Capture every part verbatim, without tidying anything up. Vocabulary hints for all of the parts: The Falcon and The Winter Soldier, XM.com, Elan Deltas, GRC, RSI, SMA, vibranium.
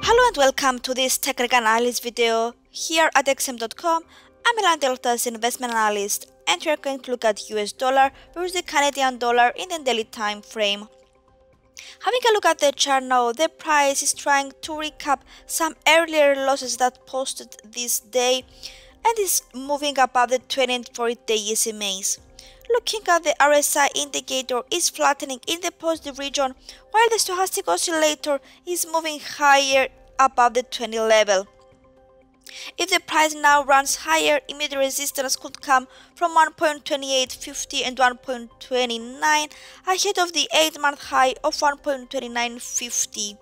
Hello and welcome to this technical analysis video. Here at X M dot com, I'm Elan Deltas investment analyst, and we are going to look at U S dollar versus the Canadian dollar in the daily time frame. Having a look at the chart now, the price is trying to recap some earlier losses that posted this day and is moving above the twenty and forty day S M As. Looking at the R S I indicator is flattening in the positive region, while the stochastic oscillator is moving higher above the twenty level. If the price now runs higher, immediate resistance could come from one point two eight five zero and one point two nine, ahead of the eight month high of one point two nine five zero.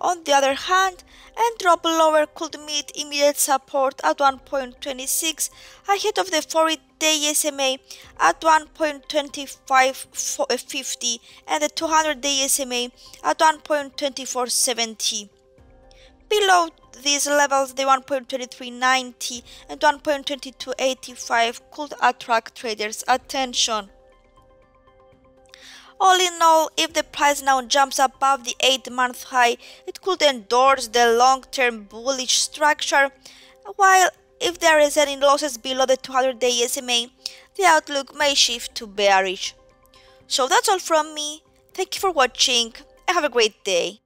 On the other hand, a drop lower could meet immediate support at one point two six, ahead of the forty day S M A at one point two five five zero and the two hundred day S M A at one point two four seven zero. Below these levels, the one point two three nine zero and one point two two eight five could attract traders' attention. All in all, if the price now jumps above the eight month high, it could endorse the long-term bullish structure, while if there is any losses below the two hundred day S M A, the outlook may shift to bearish. So that's all from me. Thank you for watching and have a great day.